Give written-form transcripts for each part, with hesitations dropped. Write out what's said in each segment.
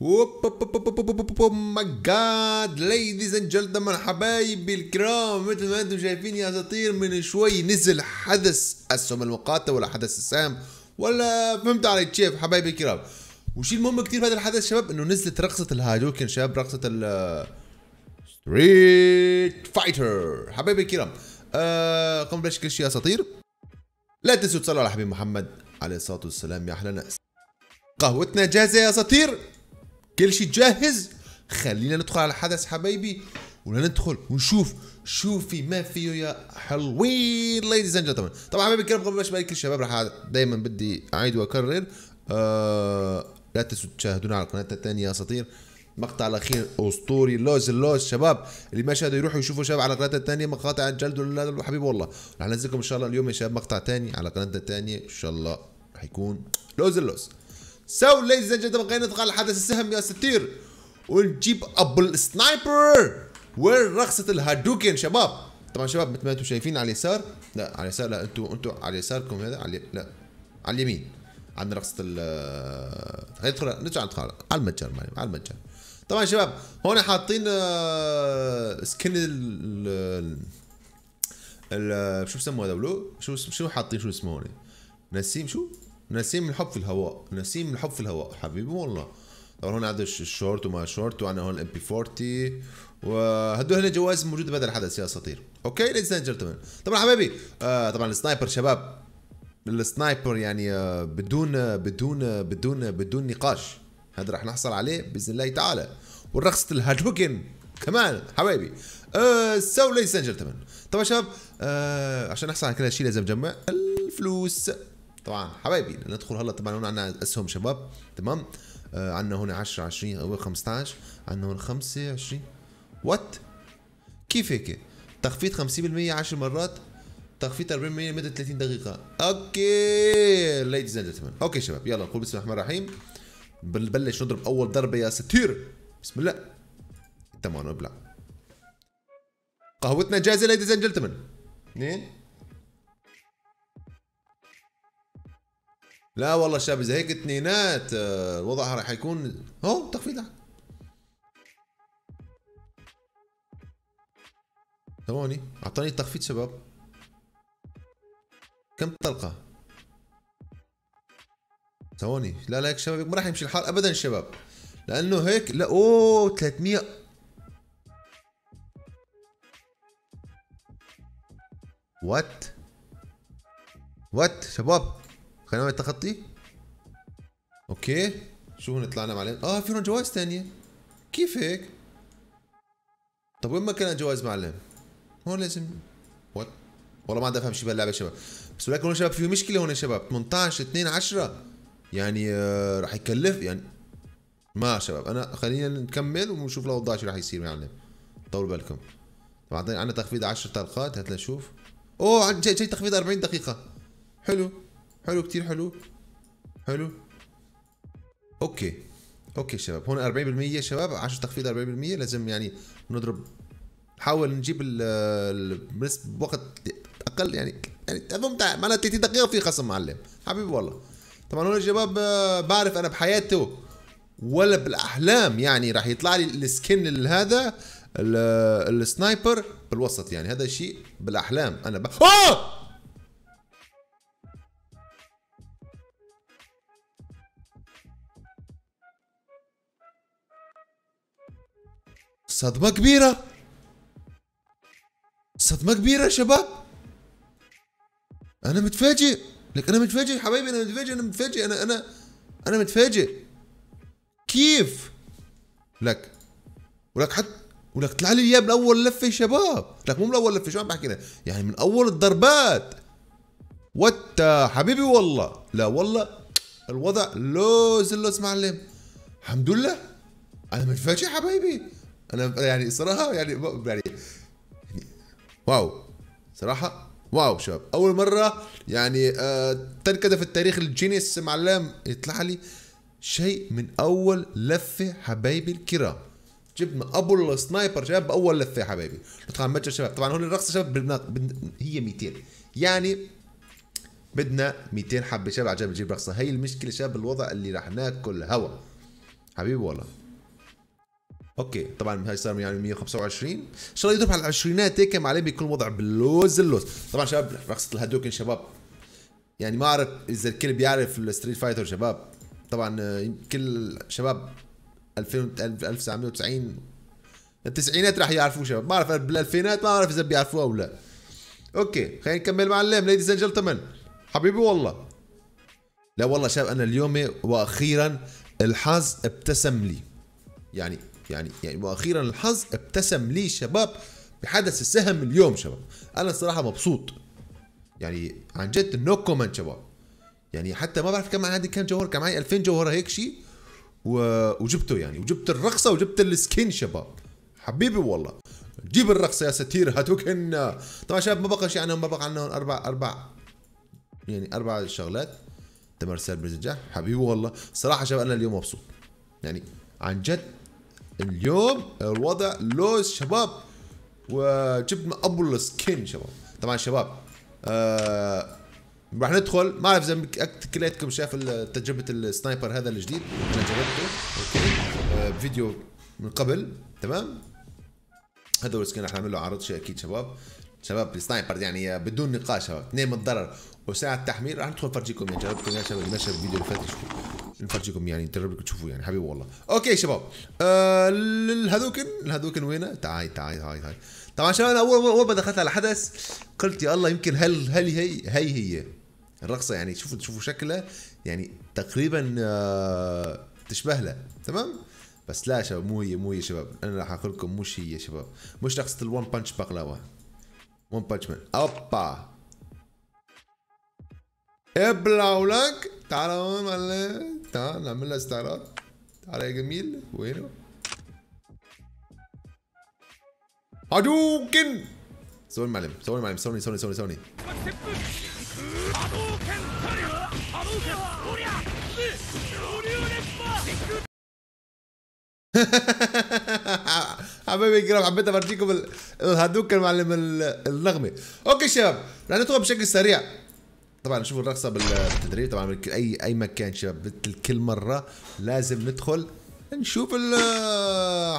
ماي جاد ليديز اند جلتمان، حبايبي الكرام، مثل ما انتم شايفين يا اساطير من شوي نزل حدث اسهم المقاطع ولا حدث السهم ولا فهمت علي تشيف حبايبي الكرام. وشي المهم كتير في هذا الحدث شباب انه نزلت رقصة الهادوكن شباب، رقصة ال ستريت فايتر حبايبي الكرام. قم بلاش كل شي يا اساطير، لا تنسوا تصلوا على حبيب محمد عليه الصلاة والسلام يا احلى ناس. قهوتنا جاهزة يا اساطير، كل شيء جاهز، خلينا ندخل على الحدث حبايبي وندخل ونشوف شو في ما فيه يا حلوين ليديز اند جنتلمان. طبعا حبايبي الكرام قبل ما اشبه كل الشباب راح دايما بدي اعيد واكرر، لا تنسوا تشاهدونا على قناتنا الثانيه يا اساطير، مقطع الاخير اسطوري لوز شباب، اللي ما شاهدوا يروحوا يشوفوا شباب على قناتنا الثانيه مقاطع الجلد والولاد حبيبي والله. راح ننزلكم ان شاء الله اليوم يا شباب مقطع ثاني على قناتنا الثانيه ان شاء الله راح يكون لوز. سو ليديز اند جنتلمان خلينا ندخل على حدث السهم يا اساطير ونجيب ابل سنايبر ورقصة الهادوكن شباب. طبعا شباب مثل ما انتم شايفين على اليسار، لا على اليسار لا، انتم على يساركم هذا، على لا على اليمين عندنا رقصة ال، ندخل على المتجر، على المتجر. طبعا شباب هون حاطين سكن ال شو بسموه هذا بلو، شو حاطين، شو اسمه هون، نسيم، شو نسيم الحب في الهواء، نسيم الحب في الهواء حبيبي والله. طبعا هون عندنا الشورت وما شورت، وعندنا هون الام بي 40، وهدول هنا جوائز موجوده بهذا الحدث يا اساطير. اوكي ليديز اند جنتلمان. طبعا حبايبي طبعا السنايبر شباب، السنايبر يعني بدون نقاش، هذا راح نحصل عليه باذن الله تعالى، والرقصة الهادوكن كمان حبايبي. سو ليديز اند جنتلمان. طبعا شباب عشان نحصل على كل هالشيء لازم نجمع الفلوس طبعا حبايبي. ندخل هلا طبعا هون عندنا اسهم شباب، تمام، عندنا هون 10 20 او 15، عندنا هون 5 20 وات، كيف هيك تخفيض 50% 10 مرات، تخفيض 40% مدة 30 دقيقة. اوكي ليديز اند جنتلمان. اوكي شباب يلا نقول بسم الله الرحمن الرحيم، بنبلش نضرب اول ضربة يا ستير، بسم الله. تمام ابلع، قهوتنا جاهزة ليديز اند جنتلمان. اثنين، لا والله شباب اذا هيك اثنينات وضعها راح يكون هو تخفيض. ثواني اعطاني التخفيض شباب، كم طلقة؟ ثواني، لا لا هيك شباب ما راح يمشي الحال ابدا شباب، لانه هيك لا، اوه 300 وات وات شباب. خلينا نعمل تخطي. اوكي شو هون طلعنا معلم، في هون جوائز ثانية، كيف هيك؟ طب وين ما كانت جوائز معلم؟ هون لازم وات، والله ما عاد افهم شيء بهاللعبة شباب، بس ولكن هون شباب في مشكلة هون شباب 18 2 10 يعني راح يكلف يعني ما شباب. انا خلينا نكمل ونشوف الاوضاع شو راح يصير معلم، طولوا بالكم. طبعا عندنا تخفيض 10 طلقات، هات لنشوف. اوه جاي تخفيض 40 دقيقة، حلو حلو كتير حلو حلو. اوكي اوكي شباب هون 40% شباب، 10 تخفيض 40%، لازم يعني نضرب، نحاول نجيب النسبة بوقت اقل يعني تفهم معناها 30 دقيقة في خصم معلم حبيبي والله. طبعا هون الشباب بعرف انا بحياته ولا بالاحلام يعني راح يطلع لي السكن هذا السنايبر بالوسط، يعني هذا شيء بالاحلام انا صدمة كبيرة، صدمة كبيرة شباب، أنا متفاجئ، لك أنا متفاجئ حبايبي، أنا متفاجئ، أنا متفاجئ، أنا متفاجئ كيف لك، ولك حتى ولك طلع لي إياه من أول لفة شباب، لك مو من أول لفة، شو عم بحكي لك؟ يعني من أول الضربات، وات حبيبي والله، لا والله الوضع لوز معلم، الحمد لله أنا متفاجئ حبايبي، أنا يعني صراحة يعني واو، صراحة واو شباب، أول مرة يعني تنكتب في التاريخ الجينيس معلم يطلع لي شيء من أول لفة حبايبي الكرام، جبنا أبو السنايبر شباب بأول لفة حبايبي. طبعا متجر شباب، طبعا هون الرقصة شباب هي 200، يعني بدنا 200 حبة شباب عشان نجيب رقصة، هي المشكلة شباب الوضع اللي راح ناكل هوا. حبيبي والله. اوكي طبعا هاي صار يعني 125، ان شاء الله يضرب على العشرينات هيك معلم، بيكون الوضع باللوز اللوز. طبعا شباب رقصة الهدوكن شباب، يعني ما اعرف اذا الكل بيعرف الستريت فايتر شباب. طبعا كل شباب 1990 التسعينات راح يعرفوه شباب، ما اعرف بالالفينات ما اعرف اذا بيعرفوه او لا. اوكي خلينا نكمل معلم. ليديز اند جنتلمان حبيبي والله. لا والله شباب انا اليوم واخيرا الحظ ابتسم لي، يعني واخيرا الحظ ابتسم لي شباب بحدث السهم اليوم شباب. انا الصراحه مبسوط يعني عن جد، نو كومنت شباب. يعني حتى ما بعرف كم عندي كم جوهر، كان معي 2000 جوهره هيك شيء وجبته يعني، وجبت الرقصه وجبت السكين شباب حبيبي والله. جيب الرقصه يا ستير هاتوك هن. طبعا شباب ما بقى شيء عنهم، ما بقى عنهم اربع شغلات. تمر سال برزنجان حبيبي والله. صراحه شباب انا اليوم مبسوط يعني عن جد، اليوم الوضع لوز شباب، وجبنا ابو السكين شباب. طبعا شباب راح ندخل، ما اعرف اذا كلياتكم شاف تجربه السنايبر هذا الجديد، انا جربته اوكي بفيديو من قبل تمام. هذا السكين راح نعمل له عرض شيء اكيد شباب السنايبر يعني بدون نقاش شباب، اثنين من الضرر وساعة التحميل. راح ندخل نفرجيكم يعني جربكم يا شباب اللي مشى بالفيديو اللي فات، نفرجيكم يعني تجربوا تشوفوا يعني حبيبي والله. اوكي شباب الهذوكن وينه؟ تعال. طبعا شباب انا اول ما دخلت على الحدث قلت يا الله يمكن هل هي الرقصه يعني، شوفوا شكلها يعني تقريبا تشبه لها تمام، بس لا شباب مو هي شباب. انا راح اقول لكم مش هي شباب، مش رقصه الون بانش بقلاوه، ون بانش مان. اوبا ابلعوا لك، تعال هون معلم، تعال نعمل لها استعراض. تعال يا جميل وينه؟ هادوكن. سوري معلم سوري حبايبي الكرام، حبيت افرجيكم الهادوكن معلم النغمه. اوكي شباب رح ندخل بشكل سريع. طبعا شوفوا الرقصه بالتدريب، طبعا من اي مكان شباب، كل مره لازم ندخل نشوف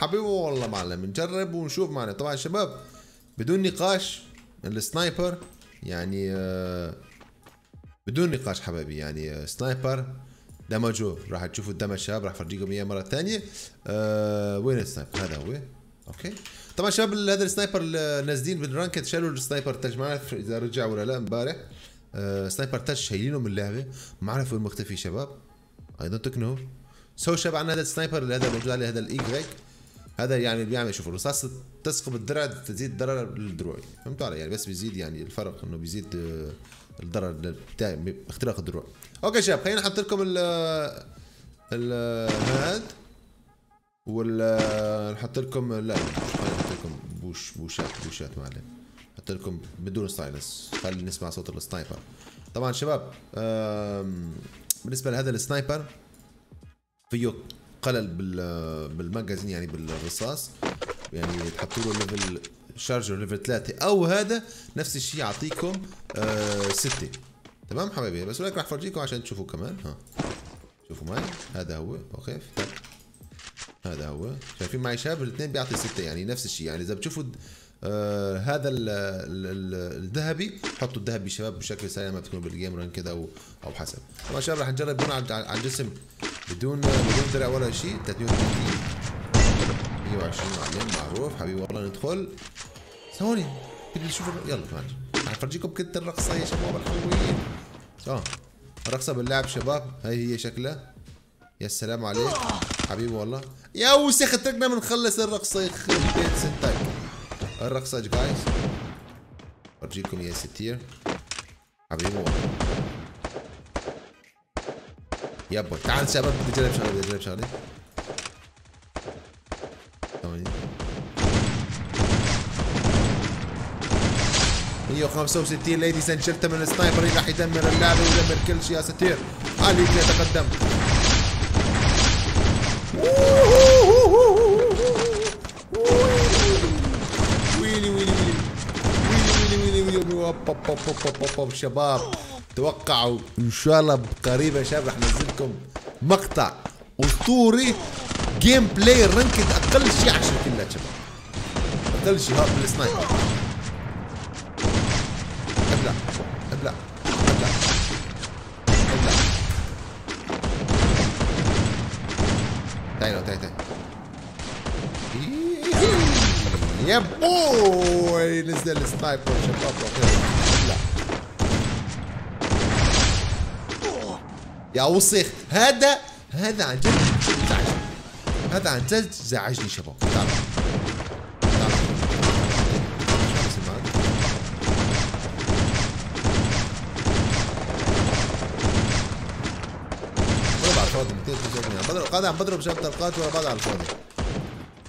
حبيبي والله معلم، نجرب ونشوف معنا. طبعا شباب بدون نقاش السنايبر يعني بدون نقاش حبايبي، يعني سنايبر دمجه، راح تشوفوا الدمج شباب، راح افرجيكم اياه مره ثانيه. وين السنايبر؟ هذا هو. اوكي طبعا شباب هذا السنايبر نازلين بالرانكت، شالوا السنايبر تاج، ما اعرف اذا رجع ولا لا. امبارح سنايبر تاج شايلينه من اللعبه، ما اعرف وين مختفي شباب، اي دونت تكنو. سو شباب عندنا هذا السنايبر اللي هذا موجود عليه، هذا الاي هذا يعني بيعمل، شوفوا الرصاص تسقط الدرع تزيد الضرر للدروع، فهمتوا علي يعني، بس بيزيد يعني الفرق انه بيزيد الضرر بتاع اختراق الدروع. اوكي شباب خلينا نحط لكم ال هاد، ولا نحط لكم لا خلينا نحط لكم بوشات معلم، نحط لكم بدون ستايلس، خلينا نسمع صوت السنايبر. طبعا شباب بالنسبه لهذا السنايبر فيه قلل بالماجازين يعني بالرصاص، يعني تحطوا له ليفل شارجر ليفل 3 او هذا نفس الشيء يعطيكم 6 تمام حبايبي. بس ولكن راح افرجيكم عشان تشوفوا كمان، ها شوفوا معي هذا هو. اوكي هذا هو شايفين معي شباب الاثنين بيعطي 6 يعني نفس الشيء، يعني اذا بتشوفوا هذا الذهبي حطوا الذهبي شباب بشكل سريع ما تكونوا بالجيم ران كده او حسب. طبعا شباب راح نجرب هون على الجسم بدون درع ولا شيء. 320 معلم معروف حبيبي والله. ندخل ثواني بدي اشوف، يلا معلش راح افرجيكم كنت الرقصه يا شباب الحلوين. الرقصه باللعب شباب هاي هي شكلها. يا سلام عليك حبيبي والله يا وسخ، تركنا من نخلص الرقصه يخرب بيت سنتك الرقصه جايز. افرجيكم يا ستير حبيبي والله. يابا تعال شباب بدي اجرب شغله ثواني. 165 ليديز اند جنتلمان، السنايبر اللي راح يدمر اللعبه ويدمر كل شيء يا ستير. علي يتقدم. ويلي شباب، توقعوا ان شاء الله قريبا شباب رح ننزل لكم مقطع اسطوري، جيم بلاي رانكد اقل شيء 10 كلات شباب، اقل شيء هذا بالسنايبر. ابلع ابلع ابلع ابلع. تعالوا تعالوا يا بوي، نزل السنايبر شباب. يا وسخ هذا، هذا عن جد زعجني، هذا عن جد زعجني شباب. تعال تعال شو بعرف فاضي 200 عم بضرب، قاعد عم بضرب شباب طلقات ورا بعض على الفاضي.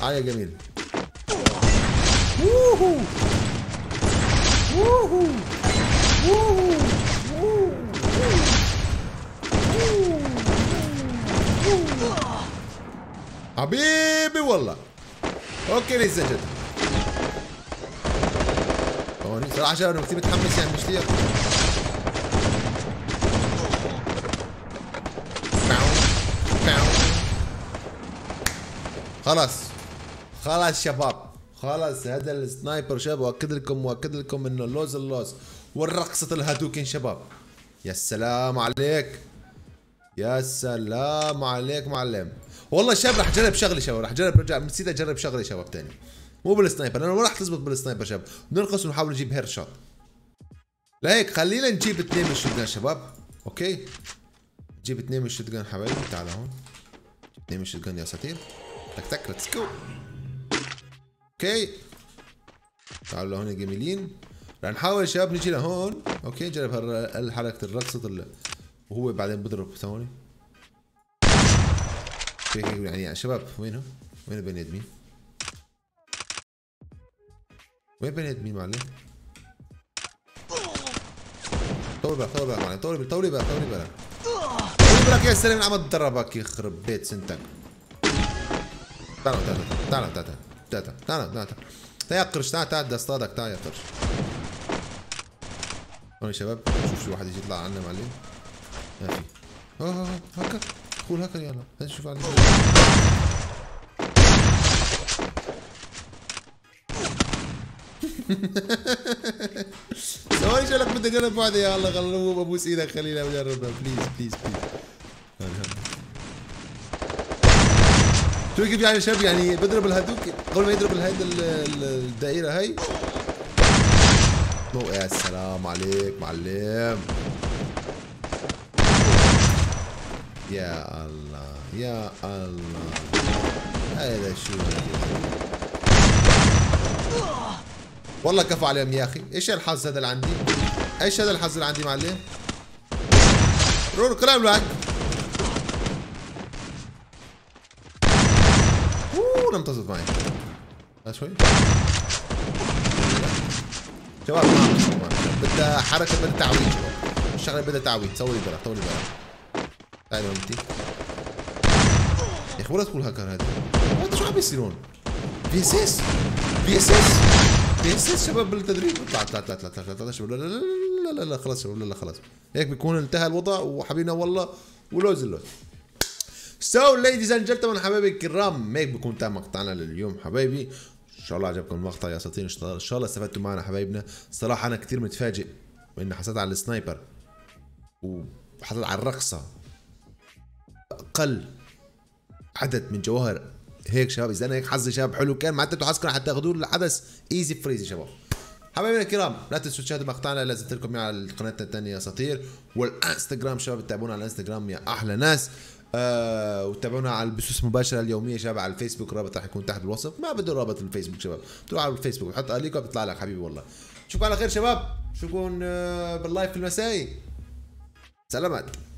تعال يا جميل. ووهو ووهو ووهو حبيبي والله. اوكي ليش سجلت هون صراحه انا كثير متحمس يعني مشتاق. خلاص خلاص شباب، خلاص هذا السنايبر شباب. واكد لكم واكد لكم انه اللوز اللوز والرقصه الهادوكين شباب. يا سلام عليك، يا سلام عليك معلم. والله شباب رح اجرب شغله شباب، رح اجرب، رجع نسيت اجرب شغله شباب ثاني، مو بالسنايبر لانه ما رح تزبط بالسنايبر شباب. بنرقص ونحاول نجيب هير شوت، لهيك خلينا نجيب اثنين من الشوت جان شباب. اوكي نجيب اثنين من الشوت جان حبايبي، تعال هون اثنين من الشوت جان يا ساتير. تك تك ليتس جو. اوكي تعالوا لهون جميلين، رح نحاول شباب نجي لهون. اوكي نجرب حركه الرقصه وهو بعدين بضرب. ثواني يعني يا شباب، وينه؟ وين بني ادمين؟ وين بني ادمين معلم؟ طول بالك طول بالك معلم، طول طول بالك طول بالك طول بالك. يا سلام عم تدربك، يخرب بيت سنتك. تعال تعال تعال تعال تعال تعال تعال تعال تعال يا قرش، تعال تعال بدي اصطادك، تعال يا قرش. هون يا شباب شوف شو واحد يجي يطلع عنا معلم. ما في هكا قول هكا، يلا نشوف عليه. ثواني شو لك بدي اجرب بعدها. يا الله غلوب ابوس ايدك، خلينا نجربها بليز بليز بليز. شو كيف يعني شباب، يعني بضرب الهدوك قبل ما يضرب هيدا الدائرة هي. يا سلام عليك معلم، يا الله يا الله. هذا شو والله كفو عليهم يا اخي. ايش الحظ هذا اللي عندي، ايش هذا الحظ اللي عندي معلم. رور كلام لك. لم تصد معي شوي شباب، بدها حركه، بدها تعويض شباب، الشغله بدها تعويض. سوي برا طولي برا. تعالي مامتي يا اخي، ولا تقول هاكر هذا. هذا شو عم بيصير هون؟ في اس اس في اس اس في اس اس شباب بالتدريب. اطلع اطلع اطلع اطلع اطلع شباب. لا لا لا لا لا خلص شباب، لا لا خلص هيك بيكون انتهى الوضع وحبيبنا والله ولوز اللوز. سو ليديز اند جنتلمان حبايبي الكرام، هيك بيكون تم مقطعنا لليوم حبايبي. ان شاء الله عجبكم المقطع يا اساطير، ان شاء الله استفدتوا معنا حبايبنا. صراحه انا كثير متفاجئ واني حصلت على السنايبر وحصلت على الرقصه، اقل عدد من جواهر هيك شباب. اذا انا هيك حظي شباب حلو كان، معناته انتوا حظكم حتاخذوه الحدث ايزي فريزي شباب. حبايبنا الكرام لا تنسوا تشاهدوا مقطعنا اللي نزلت لكم على القناه الثانيه يا اساطير، والانستغرام شباب تابعونا على الانستغرام يا احلى ناس. وتابعونا على البثوث المباشره اليوميه شباب على الفيسبوك، رابط راح يكون تحت بالوصف. ما بده رابط الفيسبوك شباب، بتروح على الفيسبوك بتحط اليكم بتطلع لك حبيبي والله. نشوفكم على خير شباب، نشوفكم باللايف المسائي. سلامات.